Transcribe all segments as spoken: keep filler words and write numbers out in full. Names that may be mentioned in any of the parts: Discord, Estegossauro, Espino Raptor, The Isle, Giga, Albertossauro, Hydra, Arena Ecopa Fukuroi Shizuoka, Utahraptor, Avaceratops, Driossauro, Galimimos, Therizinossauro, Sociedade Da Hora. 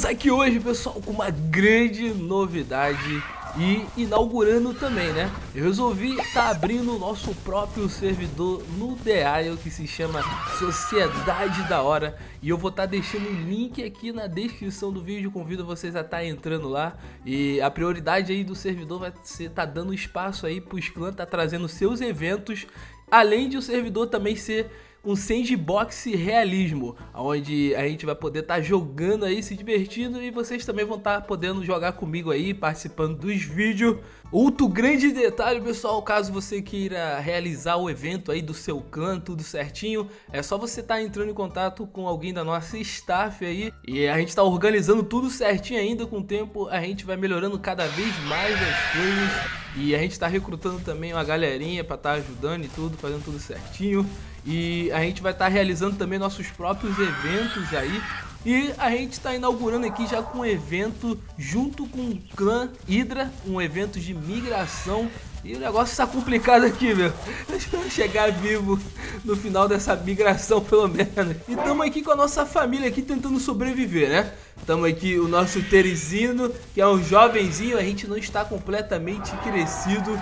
Estamos aqui hoje, pessoal, com uma grande novidade e inaugurando também, né? Eu resolvi estar tá abrindo o nosso próprio servidor no The Isle, que se chama Sociedade Da Hora. E eu vou estar tá deixando o link aqui na descrição do vídeo, convido vocês a estar tá entrando lá. E a prioridade aí do servidor vai ser estar tá dando espaço aí para os clãs, tá trazendo seus eventos, além de o servidor também ser um sandbox realismo, onde a gente vai poder estar tá jogando aí, se divertindo, e vocês também vão estar tá podendo jogar comigo aí, participando dos vídeos. Outro grande detalhe, pessoal, caso você queira realizar o evento aí do seu clã, tudo certinho, é só você estar tá entrando em contato com alguém da nossa staff aí, e a gente está organizando tudo certinho ainda. Com o tempo a gente vai melhorando cada vez mais as coisas, e a gente tá recrutando também uma galerinha pra tá ajudando e tudo, fazendo tudo certinho. E a gente vai estar tá realizando também nossos próprios eventos aí. E a gente está inaugurando aqui já com um evento junto com o clã Hydra, um evento de migração. E o negócio tá complicado aqui, meu. Eu espero chegar vivo no final dessa migração, pelo menos. E estamos aqui com a nossa família aqui tentando sobreviver, né? Estamos aqui o nosso Therizino, que é um jovenzinho. A gente não está completamente crescido.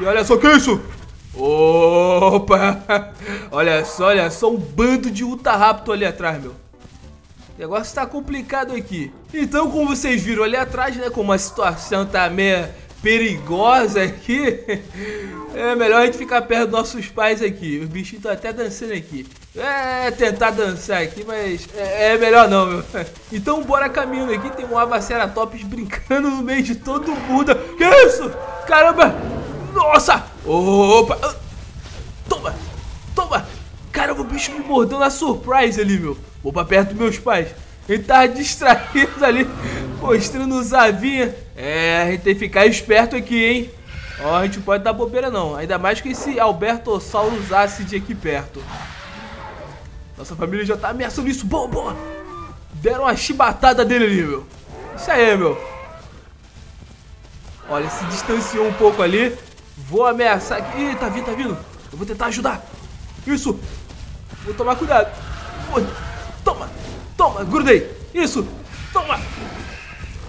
E olha só que isso! Opa! Olha só, olha só um bando de Utahraptor ali atrás, meu. O negócio tá complicado aqui. Então, como vocês viram ali atrás, né? Como a situação tá meio perigosa aqui, é melhor a gente ficar perto dos nossos pais aqui. Os bichinhos estão até dançando aqui. É, tentar dançar aqui, mas é, é melhor não, meu. Então bora caminhando aqui. Tem um Avaceratops brincando no meio de todo mundo. Que isso? Caramba! Nossa! Opa! Toma! Toma! Caramba, o bicho me mordeu na surprise ali, meu. Vou pra perto dos meus pais. Ele tava distraído ali, mostrando os avinhos. É, a gente tem que ficar esperto aqui, hein? Ó, a gente não pode dar bobeira, não. Ainda mais que esse Albertossauro usasse de aqui perto. Nossa família já tá ameaçando isso. Boa, boa! Deram uma chibatada dele ali, meu. Isso aí, meu. Olha, se distanciou um pouco ali. Vou ameaçar aqui. Ih, tá vindo, tá vindo. Eu vou tentar ajudar. Isso. Vou tomar cuidado. Toma, toma, grudei. Isso. Toma.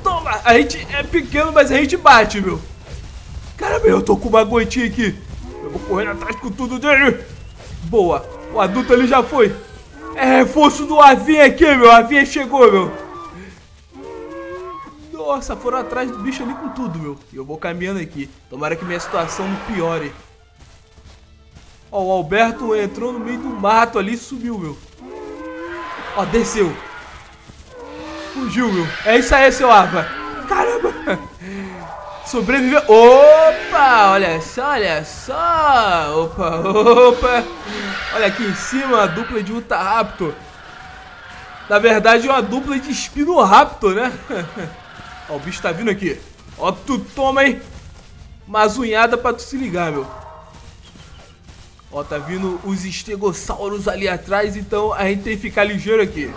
Toma. A gente é pequeno, mas a gente bate, meu. Caramba, eu tô com uma goitinha aqui. Eu vou correndo atrás com tudo dele. Boa. O adulto ali já foi. É reforço do avinha aqui, meu. A avinha chegou, meu. Nossa, foram atrás do bicho ali com tudo, meu. E eu vou caminhando aqui. Tomara que minha situação não piore. Ó, o Alberto entrou no meio do mato ali e sumiu, meu. Ó, desceu. Fugiu, meu. É isso aí, seu Ava. Caramba. Sobreviveu. Opa, olha só, olha só. Opa, opa. Olha aqui em cima, a dupla de Utahraptor. Na verdade, é uma dupla de Espino Raptor, né? Ó, o bicho tá vindo aqui. Ó, tu toma, hein? Uma azunhada pra tu se ligar, meu. Ó, tá vindo os Estegossauros ali atrás, então a gente tem que ficar ligeiro aqui. Deixa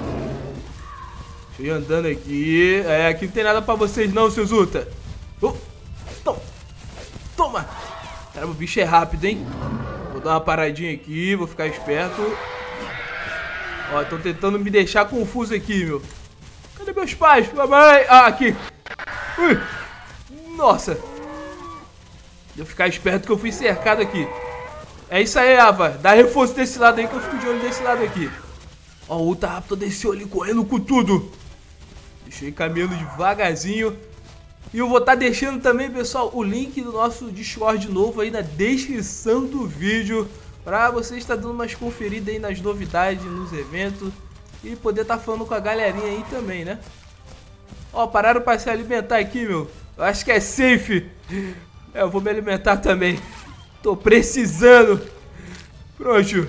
eu ir andando aqui. É, aqui não tem nada pra vocês não, seus Uta. Oh, toma. Toma. Caramba, o bicho é rápido, hein? Vou dar uma paradinha aqui, vou ficar esperto. Ó, tô tentando me deixar confuso aqui, meu. Cadê meus pais? Mamãe! Ah, aqui! Ui. Nossa! Vou ficar esperto que eu fui cercado aqui. É isso aí, Ava. Dá reforço desse lado aí que eu fico de olho desse lado aqui. Ó, o Utahraptor desceu ali correndo com tudo. Deixei caminhando devagarzinho. E eu vou estar tá deixando também, pessoal, o link do nosso Discord novo aí na descrição do vídeo. Pra você estar dando umas conferidas aí nas novidades, nos eventos. E poder estar tá falando com a galerinha aí também, né? Ó, pararam pra se alimentar aqui, meu. Eu acho que é safe. É, eu vou me alimentar também. Tô precisando. Pronto.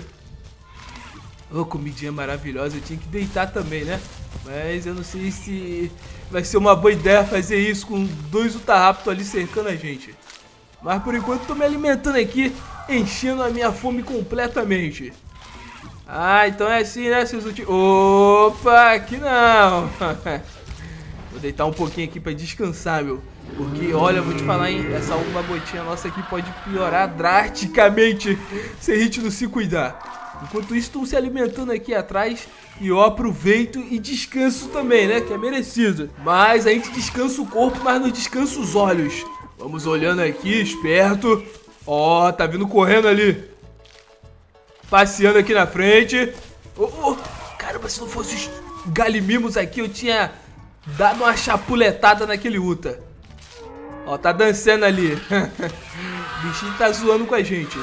Ô, oh, comidinha maravilhosa. Eu tinha que deitar também, né? Mas eu não sei se vai ser uma boa ideia fazer isso com dois Utahraptor ali cercando a gente. Mas por enquanto tô me alimentando aqui, enchendo a minha fome completamente. Ah, então é assim, né, seus últimos... Opa, aqui não. Vou deitar um pouquinho aqui pra descansar, meu. Porque, olha, eu vou te falar, hein, essa uma gotinha nossa aqui pode piorar drasticamente se a gente não se cuidar. Enquanto isso, estão se alimentando aqui atrás. E eu aproveito e descanso também, né? Que é merecido. Mas a gente descansa o corpo, mas não descansa os olhos. Vamos olhando aqui, esperto. Ó, oh, tá vindo correndo ali. Passeando aqui na frente. Oh, oh. Caramba, se não fosse os Galimimos aqui, eu tinha dado uma chapuletada naquele Uta. Ó, oh, tá dançando ali. O bichinho tá zoando com a gente.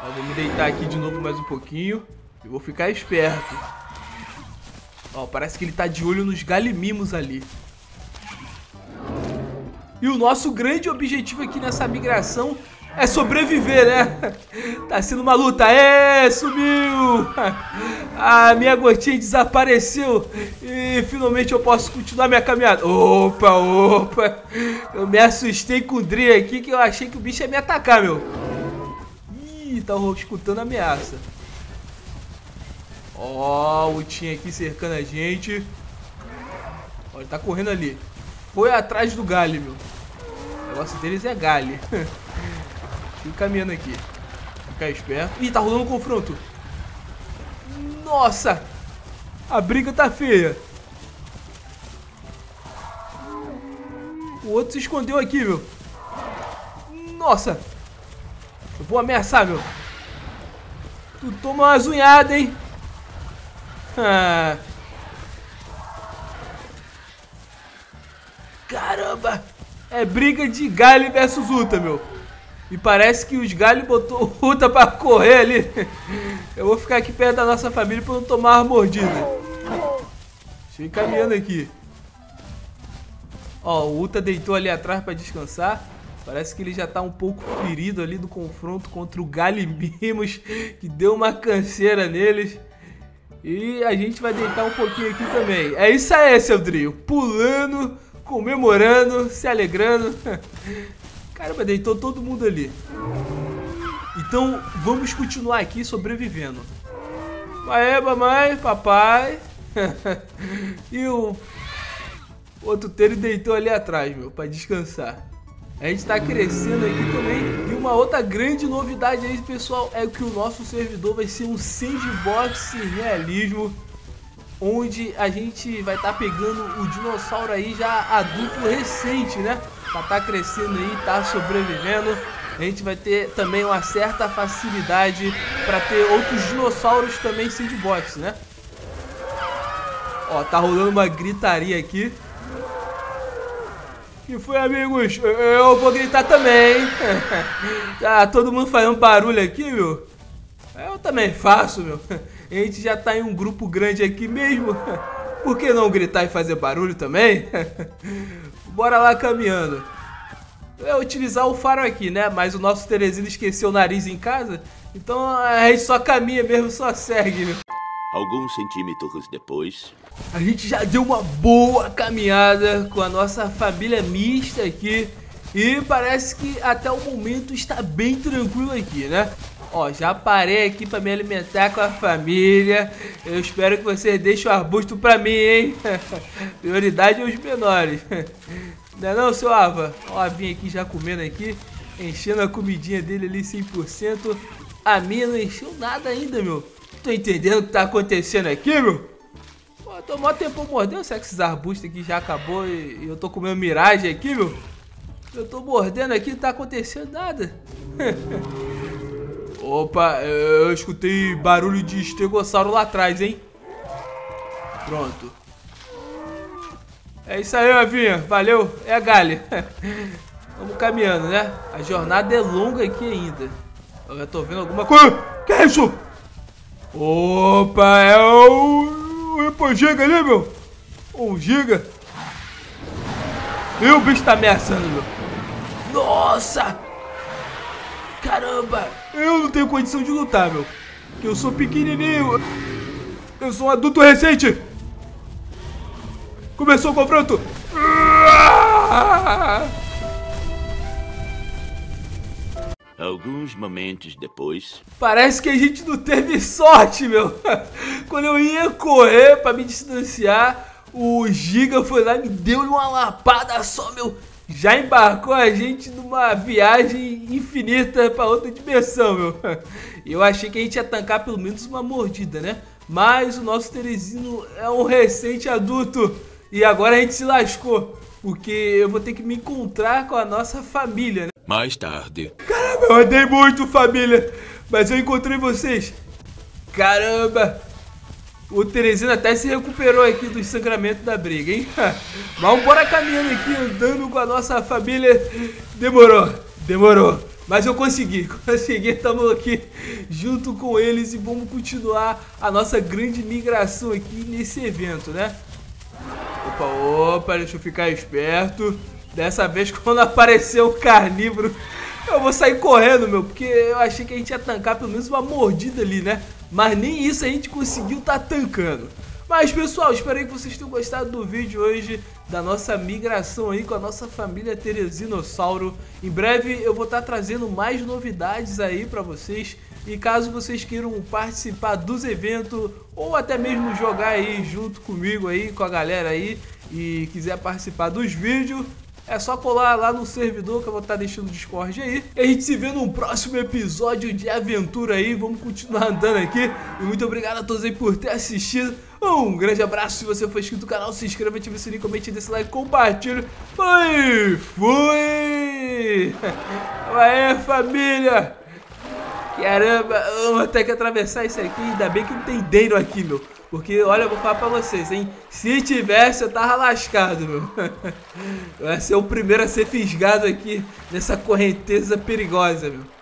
Ó, vou me deitar aqui de novo mais um pouquinho. E vou ficar esperto. Ó, parece que ele tá de olho nos Galimimos ali. E o nosso grande objetivo aqui nessa migração é sobreviver, né? Tá sendo uma luta. É, sumiu! A minha gotinha desapareceu. E finalmente eu posso continuar minha caminhada. Opa, opa! Eu me assustei com o Dre aqui, que eu achei que o bicho ia me atacar, meu. Ih, tá escutando a ameaça. Ó, o Tim aqui cercando a gente. Ó, ele tá correndo ali. Foi atrás do Gale, meu. O negócio deles é Gale. Fico caminhando aqui. Ficar esperto. Ih, tá rolando um confronto. Nossa! A briga tá feia. O outro se escondeu aqui, meu. Nossa! Eu vou ameaçar, meu. Tu toma uma zunhada, hein? Ah... Caramba, é briga de Gale versus Uta, meu. E parece que os Gale botou o Uta pra correr ali. Eu vou ficar aqui perto da nossa família pra não tomar uma mordida. Deixa eu ir caminhando aqui. Ó, o Uta deitou ali atrás pra descansar. Parece que ele já tá um pouco ferido ali do confronto contra o Galimimos, que deu uma canseira neles. E a gente vai deitar um pouquinho aqui também. É isso aí, seu Drio. Pulando... comemorando, se alegrando. Caramba, deitou todo mundo ali. Então, vamos continuar aqui sobrevivendo. Aê, mamãe, papai. E o outro Teri deitou ali atrás, meu, pra descansar. A gente tá crescendo aqui também. E uma outra grande novidade aí, pessoal, é que o nosso servidor vai ser um sandbox realismo, onde a gente vai estar tá pegando o dinossauro aí já adulto recente, né? Pra tá crescendo aí, tá sobrevivendo. A gente vai ter também uma certa facilidade para ter outros dinossauros também sandbox, né? Ó, tá rolando uma gritaria aqui. Que foi, amigos? Eu vou gritar também. Tá todo mundo fazendo barulho aqui, meu. Eu também faço, meu. A gente já tá em um grupo grande aqui mesmo. Por que não gritar e fazer barulho também? Bora lá caminhando. Eu ia utilizar o faro aqui, né? Mas o nosso Teresino esqueceu o nariz em casa. Então a gente só caminha mesmo, só segue, meu. Alguns centímetros depois... A gente já deu uma boa caminhada com a nossa família mista aqui. E parece que até o momento está bem tranquilo aqui, né? Ó, já parei aqui pra me alimentar com a família. Eu espero que vocês deixem o arbusto pra mim, hein? Prioridade aos menores. Não é não, seu Ava? Ó, a Avinha aqui já comendo aqui. Enchendo a comidinha dele ali cem por cento. A minha não encheu nada ainda, meu. Tô entendendo o que tá acontecendo aqui, meu? Pô, tô mó tempo mordendo. Será que esses arbustos aqui já acabou e eu tô comendo miragem aqui, meu? Eu tô mordendo aqui e não tá acontecendo nada. Opa, eu escutei barulho de estegossauro lá atrás, hein? Pronto. É isso aí, Avinha. Valeu. É a Gale. Vamos caminhando, né? A jornada é longa aqui ainda. Eu já tô vendo alguma coisa. Que é isso? Opa, é o... o Giga ali, meu. O Giga. E o bicho tá ameaçando, meu. Nossa! Caramba, eu não tenho condição de lutar, meu. Porque eu sou pequenininho. Eu sou um adulto recente. Começou o confronto. Alguns momentos depois... Parece que a gente não teve sorte, meu. Quando eu ia correr pra me distanciar, o Giga foi lá e me deu uma lapada só, meu. já embarcou a gente numa viagem infinita para outra dimensão, meu. Eu achei que a gente ia tancar pelo menos uma mordida, né? Mas o nosso Therizino é um recente adulto e agora a gente se lascou, porque eu vou ter que me encontrar com a nossa família, né? Mais tarde. Caramba, eu andei muito, família, mas eu encontrei vocês. Caramba, o Therizino até se recuperou aqui do sangramento da briga, hein? Vamos embora caminhando aqui, andando com a nossa família. Demorou, demorou, mas eu consegui, consegui, estamos aqui junto com eles e vamos continuar a nossa grande migração aqui nesse evento, né? Opa, opa, deixa eu ficar esperto. Dessa vez, quando aparecer um carnívoro, eu vou sair correndo, meu, porque eu achei que a gente ia tancar pelo menos uma mordida ali, né? Mas nem isso a gente conseguiu tá tancando. Mas, pessoal, espero aí que vocês tenham gostado do vídeo hoje, da nossa migração aí com a nossa família Therizinossauro. Em breve eu vou estar trazendo mais novidades aí pra vocês. E caso vocês queiram participar dos eventos ou até mesmo jogar aí junto comigo aí, com a galera aí, e quiser participar dos vídeos, é só colar lá no servidor que eu vou estar deixando o Discord aí. E a gente se vê num próximo episódio de aventura aí. Vamos continuar andando aqui. E muito obrigado a todos aí por ter assistido. Um grande abraço. Se você for inscrito no canal, se inscreva, ative o sininho, comente, desse like, compartilhe. Foi! Fui! Aê, família! Caramba, eu vou ter que atravessar isso aqui. Ainda bem que não tem deiro aqui, meu. Porque, olha, eu vou falar pra vocês, hein? Se tivesse, eu tava lascado, meu. Eu ia ser o primeiro a ser fisgado aqui nessa correnteza perigosa, meu.